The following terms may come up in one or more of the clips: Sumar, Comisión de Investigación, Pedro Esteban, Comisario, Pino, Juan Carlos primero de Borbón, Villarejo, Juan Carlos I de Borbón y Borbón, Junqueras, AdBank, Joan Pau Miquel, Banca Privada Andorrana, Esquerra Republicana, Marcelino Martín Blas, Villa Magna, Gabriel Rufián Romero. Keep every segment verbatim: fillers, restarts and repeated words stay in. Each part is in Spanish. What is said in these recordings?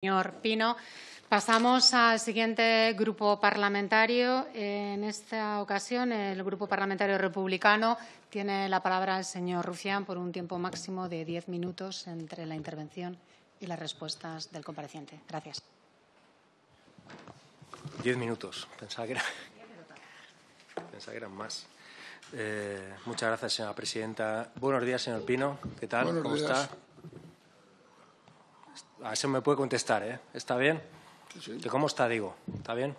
Señor Pino. Pasamos al siguiente grupo parlamentario. En esta ocasión, el Grupo Parlamentario Republicano tiene la palabra el señor Rufián por un tiempo máximo de diez minutos entre la intervención y las respuestas del compareciente. Gracias. Diez minutos. Pensaba que, era... Pensaba que eran más. Eh, muchas gracias, señora presidenta. Buenos días, señor Pino. ¿Qué tal? Buenos ¿Cómo días. está? A eso me puede contestar, ¿eh? ¿Está bien? Sí. ¿Cómo está, digo? ¿Está bien?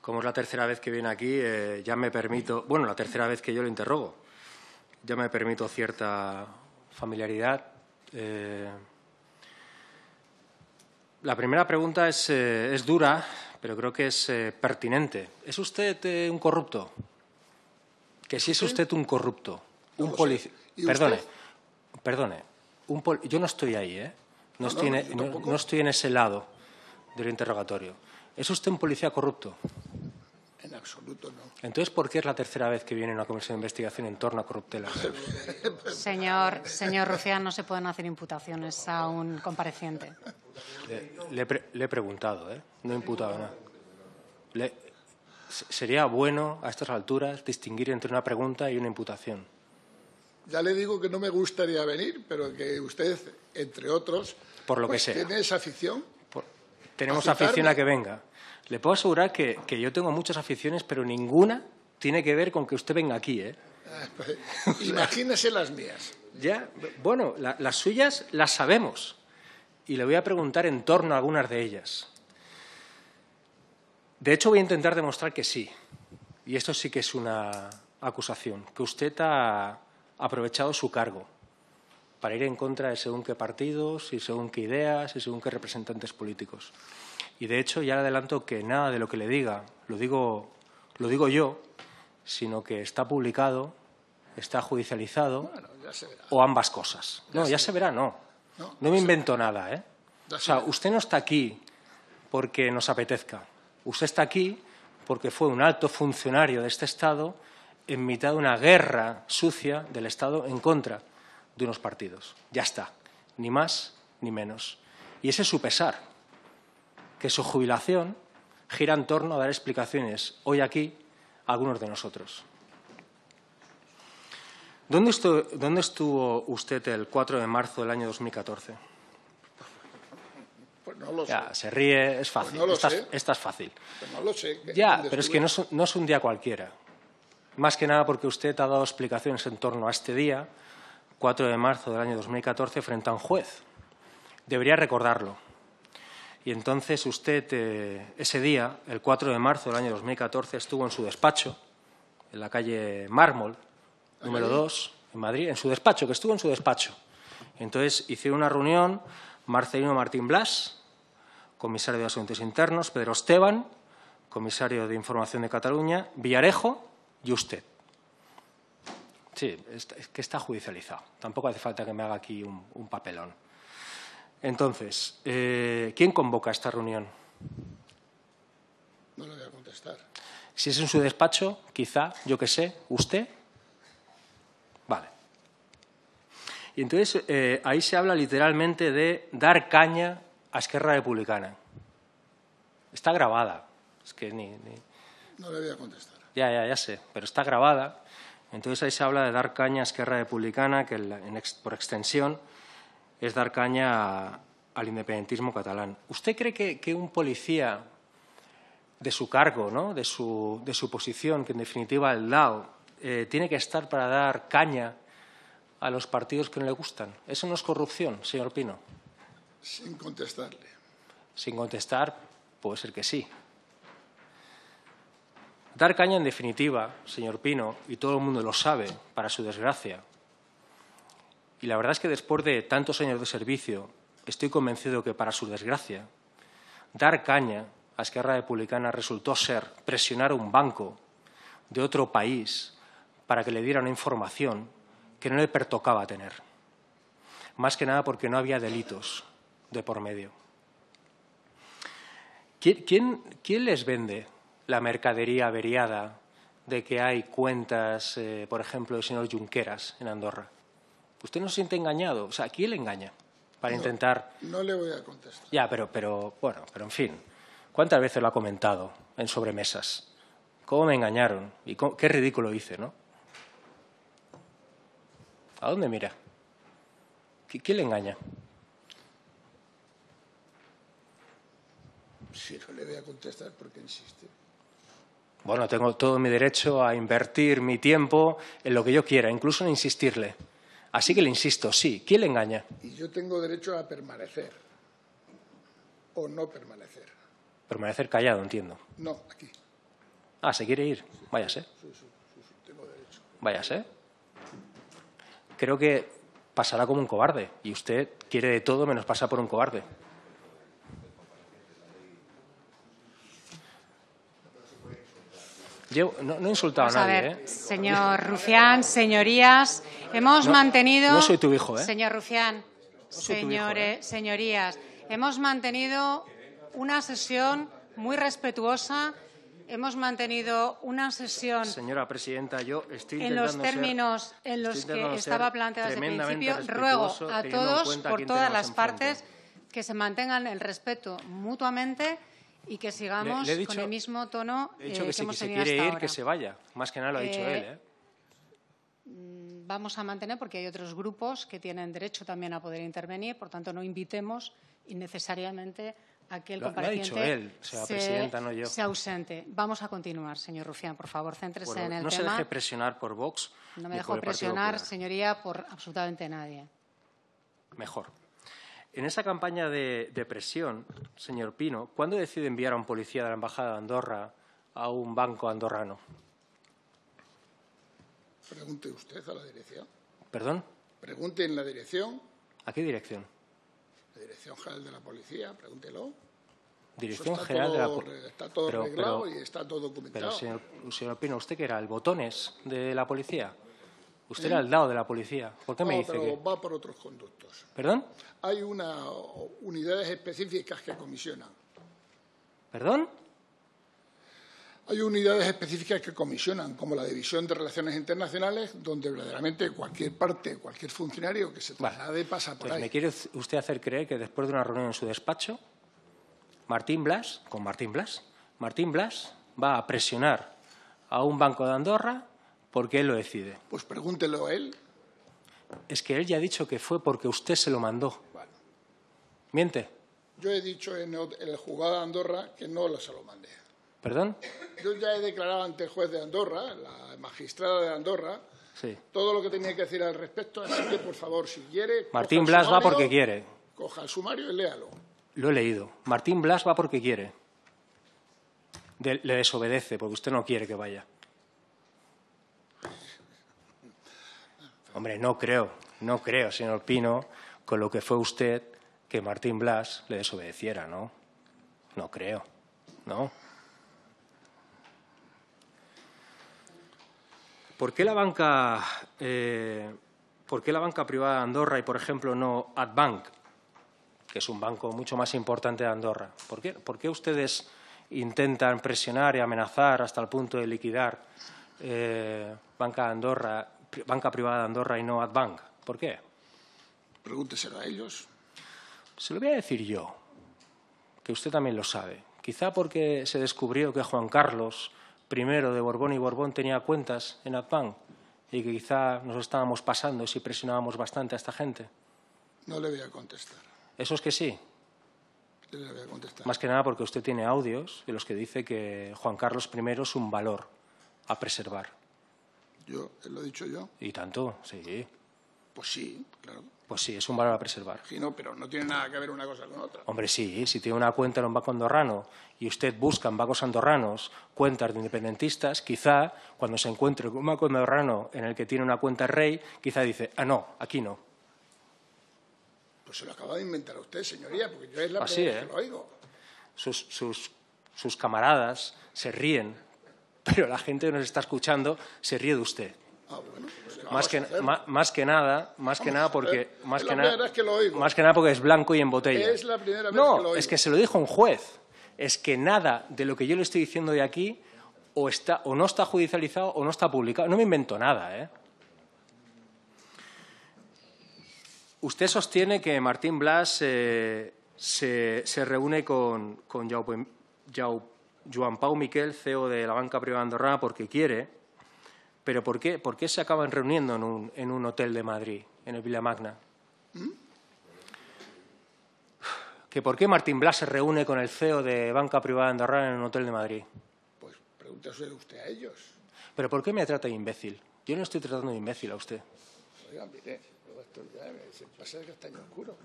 Como es la tercera vez que viene aquí, eh, ya me permito... Bueno, la tercera vez que yo lo interrogo. Ya me permito cierta familiaridad. Eh, la primera pregunta es, eh, es dura, pero creo que es eh, pertinente. ¿Es usted eh, un corrupto? Que si es usted un corrupto, un policía... Perdone, perdone. Un pol yo no estoy ahí, ¿eh? No, no, estoy no, en, no, no estoy en ese lado del interrogatorio. ¿Es usted un policía corrupto? En absoluto no. Entonces, ¿por qué es la tercera vez que viene una comisión de investigación en torno a corruptelas? señor, señor Rufián, no se pueden hacer imputaciones a un compareciente. Le, le, pre le he preguntado, ¿eh? No he imputado nada. Le, sería bueno, a estas alturas, distinguir entre una pregunta y una imputación. Ya le digo que no me gustaría venir, pero que usted, entre otros, por lo pues, que sea. tiene esa afición. Por... Tenemos afición a que venga. Le puedo asegurar que, que yo tengo muchas aficiones, pero ninguna tiene que ver con que usted venga aquí, ¿eh? Ah, pues, imagínese las mías. Ya, bueno, la, las suyas las sabemos y le voy a preguntar en torno a algunas de ellas. De hecho, voy a intentar demostrar que sí, y esto sí que es una acusación, que usted ha... aprovechado su cargo para ir en contra de según qué partidos y según qué ideas y según qué representantes políticos. Y, de hecho, ya le adelanto que nada de lo que le diga, lo digo, lo digo yo, sino que está publicado, está judicializado, bueno, ya se verá. O ambas cosas. Ya no, ya se verá, se verá no. no. No me invento nada, ¿eh? O sea, usted no está aquí porque nos apetezca. Usted está aquí porque fue un alto funcionario de este Estado en mitad de una guerra sucia del Estado en contra de unos partidos. Ya está, ni más ni menos. Y ese es su pesar, que su jubilación gira en torno a dar explicaciones hoy aquí a algunos de nosotros. ¿Dónde estuvo, dónde estuvo usted el cuatro de marzo del año dos mil catorce? Pues no lo ya, sé. Se ríe, es fácil. Pues no lo esta, sé. esta es fácil. Pues no lo sé. Ya, pero es que no es, no es un día cualquiera. Más que nada porque usted ha dado explicaciones en torno a este día, cuatro de marzo del año dos mil catorce, frente a un juez. Debería recordarlo. Y entonces usted, eh, ese día, el cuatro de marzo del año dos mil catorce, estuvo en su despacho, en la calle Mármol, número dos, en Madrid, en su despacho, que estuvo en su despacho. Entonces hicieron una reunión Marcelino Martín Blas, comisario de Asuntos Internos, Pedro Esteban, comisario de Información de Cataluña, Villarejo, y usted. Sí, es que está judicializado. Tampoco hace falta que me haga aquí un, un papelón. Entonces, eh, ¿quién convoca esta reunión? No le voy a contestar. Si es en su despacho, quizá, yo qué sé, ¿usted? Vale. Y entonces, eh, ahí se habla literalmente de dar caña a Esquerra Republicana. Está grabada. Es que ni... ni... No le voy a contestar. Ya, ya, ya sé, pero está grabada. Entonces ahí se habla de dar caña a Esquerra Republicana, que en ex, por extensión es dar caña a, al independentismo catalán. ¿Usted cree que, que un policía de su cargo, ¿no? de, su, de su posición, que en definitiva el D A O, eh, tiene que estar para dar caña a los partidos que no le gustan? ¿Eso no es corrupción, señor Pino? Sin contestarle. Sin contestar, puede ser que sí. Dar caña, en definitiva, señor Pino, y todo el mundo lo sabe, para su desgracia. Y la verdad es que después de tantos años de servicio, estoy convencido que para su desgracia, dar caña a Esquerra Republicana resultó ser presionar a un banco de otro país para que le diera una información que no le pertocaba tener. Más que nada porque no había delitos de por medio. ¿Quién, quién, quién les vende la mercadería averiada de que hay cuentas, eh, por ejemplo, del señor Junqueras en Andorra? ¿Usted no se siente engañado? O sea, ¿a quién le engaña? para no, intentar... No le voy a contestar. Ya, pero, pero, bueno, pero en fin, ¿cuántas veces lo ha comentado en sobremesas? ¿Cómo me engañaron? ¿Y cómo, qué ridículo hice, no? ¿A dónde mira? ¿Quién le engaña? Si no le voy a contestar, ¿por qué insiste? Bueno, tengo todo mi derecho a invertir mi tiempo en lo que yo quiera, incluso en insistirle. Así que le insisto, sí. ¿Quién le engaña? Y yo tengo derecho a permanecer o no permanecer. Permanecer callado, entiendo. No, aquí. Ah, ¿se quiere ir? Sí, váyase. Sí, sí, sí, sí, tengo derecho. Váyase. Creo que pasará como un cobarde y usted quiere de todo menos pasar por un cobarde. Yo no, no he insultado pues a nadie. A ver, ¿eh? Señor Rufián, señorías, hemos no, mantenido... No soy tu hijo, ¿eh? Señor Rufián, no señores, hijo, ¿eh? Señorías, hemos mantenido una sesión muy respetuosa, hemos mantenido una sesión... Señora presidenta, yo estoy en los términos ser, en los que estaba planteada desde el principio. Ruego a todos, por todas las partes, que se mantengan el respeto mutuamente... Y que sigamos le, le dicho, con el mismo tono eh, he dicho que, que si hemos tenido hasta ahora. Si quiere ir, que se vaya. Más que nada lo ha eh, dicho él. ¿eh? Vamos a mantener, porque hay otros grupos que tienen derecho también a poder intervenir. Por tanto, no invitemos innecesariamente a que el lo, compareciente lo ha dicho él, señora se, presidenta, no yo. Se ausente. Vamos a continuar, señor Rufián. Por favor, céntrese bueno, en el no tema. No se deje presionar por Vox. No me dejo presionar, señoría, por absolutamente nadie. Mejor. En esa campaña de, de presión, señor Pino, ¿cuándo decide enviar a un policía de la Embajada de Andorra a un banco andorrano? Pregunte usted a la dirección. ¿Perdón? Pregunte en la dirección. ¿A qué dirección? La Dirección General de la Policía, pregúntelo. Dirección General de la Policía. Está todo pero, arreglado pero, y está todo documentado. Pero, señor, señor Pino, ¿usted qué era? ¿El botones de la policía? Usted era el dado de la policía. ¿Por qué no, me dice pero que...? Va por otros conductos. ¿Perdón? Hay unas unidades específicas que comisionan. ¿Perdón? Hay unidades específicas que comisionan, como la División de Relaciones Internacionales, donde verdaderamente cualquier parte, cualquier funcionario que se traslade vale. pasa por pues ahí. ¿Me quiere usted hacer creer que después de una reunión en su despacho, Martín Blas, con Martín Blas, Martín Blas va a presionar a un banco de Andorra porque él lo decide? Pues pregúntelo a él. Es que él ya ha dicho que fue porque usted se lo mandó. Vale. ¿Miente? Yo he dicho en el juzgado de Andorra que no lo se lo mandé. ¿Perdón? Yo ya he declarado ante el juez de Andorra, la magistrada de Andorra, sí. todo lo que tenía que decir al respecto. Así que, por favor, si quiere... Martín Blas sumario, va porque quiere. Coja el sumario y léalo. Lo he leído. Martín Blas va porque quiere. De, le desobedece, porque usted no quiere que vaya. Hombre, no creo, no creo, señor Pino, con lo que fue usted, que Martín Blas le desobedeciera, ¿no? No creo, ¿no? ¿Por qué la banca, eh, ¿por qué la banca privada de Andorra y, por ejemplo, no AdBank, que es un banco mucho más importante de Andorra? ¿Por qué, por qué ustedes intentan presionar y amenazar hasta el punto de liquidar eh, Banca de Andorra? Banca Privada de Andorra y no AdBank. ¿Por qué? Pregúnteselo a ellos. Se lo voy a decir yo, que usted también lo sabe. Quizá porque se descubrió que Juan Carlos primero de Borbón y Borbón tenía cuentas en AdBank y que quizá nos estábamos pasando si presionábamos bastante a esta gente. No le voy a contestar. Eso es que sí. No le voy a contestar. Más que nada porque usted tiene audios en los que dice que Juan Carlos primero es un valor a preservar. Yo, lo he dicho yo. ¿Y tanto? Sí. Pues sí, claro. Pues sí, es un valor a preservar. Sí, no, pero no tiene nada que ver una cosa con otra. Hombre, sí, si tiene una cuenta en un banco andorrano y usted busca en bancos andorranos cuentas de independentistas, quizá cuando se encuentre un banco andorrano en el que tiene una cuenta rey, quizá dice, ah, no, aquí no. Pues se lo acaba de inventar usted, señoría, porque yo es la Así, primera vez eh. que lo oigo. Sus, sus, sus camaradas se ríen. Pero la gente que nos está escuchando se ríe de usted. Ah, bueno, pues más, que, ma, más que nada, más que nada porque más que nada, que lo oigo. más que nada porque es blanco y en botella. Es la primera vez no, que lo oigo. Es que se lo dijo un juez. Es que nada de lo que yo le estoy diciendo de aquí o está o no está judicializado o no está publicado. No me invento nada, ¿eh? Usted sostiene que Martín Blas eh, se, se reúne con, con Joan Pau Miquel, C E O de la Banca Privada Andorrana, porque quiere, pero ¿por qué, por qué se acaban reuniendo en un, en un hotel de Madrid, en el Villa Magna? ¿Mm? ¿Que por qué Martín Blas se reúne con el C E O de Banca Privada Andorrana en un hotel de Madrid? Pues pregúntese usted a ellos. ¿Pero por qué me trata de imbécil? Yo no estoy tratando de imbécil a usted. Oigan, mire, esto ya se pasa el castaño oscuro.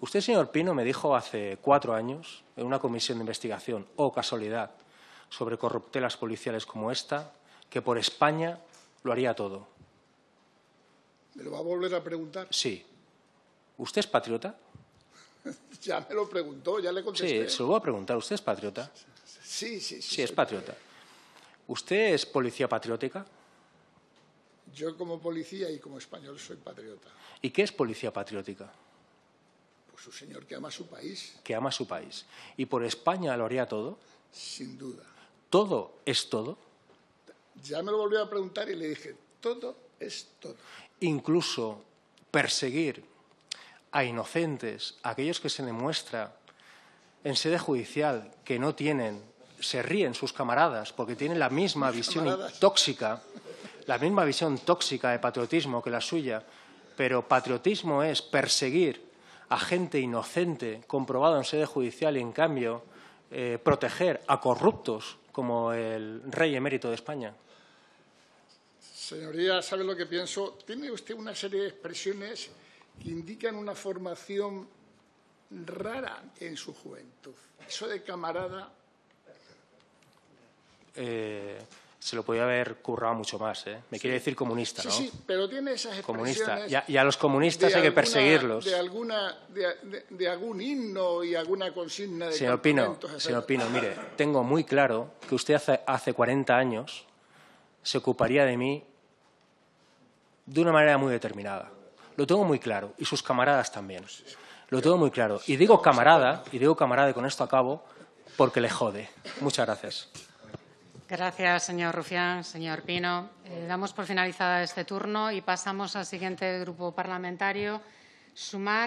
Usted, señor Pino, me dijo hace cuatro años, en una comisión de investigación, oh casualidad, sobre corruptelas policiales como esta, que por España lo haría todo. ¿Me lo va a volver a preguntar? Sí. ¿Usted es patriota? Ya me lo preguntó, ya le contesté. Sí, se lo voy a preguntar. ¿Usted es patriota? Sí, sí, sí. Sí, es patriota. ¿Usted es policía patriótica? Yo como policía y como español soy patriota. ¿Y qué es policía patriótica? Pues un señor que ama su país. Que ama su país. ¿Y por España lo haría todo? Sin duda. ¿Todo es todo? Ya me lo volvió a preguntar y le dije, todo es todo. Incluso perseguir a inocentes, a aquellos que se demuestra en sede judicial que no tienen, se ríen sus camaradas porque tienen la misma visión camaradas. tóxica... La misma visión tóxica de patriotismo que la suya, pero patriotismo es perseguir a gente inocente comprobada en sede judicial y, en cambio, eh, proteger a corruptos como el rey emérito de España. Señoría, ¿sabe lo que pienso? Tiene usted una serie de expresiones que indican una formación rara en su juventud. Eso de camarada... Eh... Se lo podía haber currado mucho más, ¿eh? Me quiere decir comunista, ¿no? Sí, sí, pero tiene esas expresiones... Comunista. Y a, y a los comunistas hay alguna, que perseguirlos. De, alguna, de, de, de algún himno y alguna consigna de... Señor Pino, señor Pino, mire, tengo muy claro que usted hace, hace cuarenta años se ocuparía de mí de una manera muy determinada. Lo tengo muy claro, y sus camaradas también. Lo tengo muy claro. Y digo camarada, y digo camarada, y con esto acabo, porque le jode. Muchas gracias. Gracias, señor Rufián. Señor Pino, eh, damos por finalizada este turno y pasamos al siguiente grupo parlamentario, Sumar.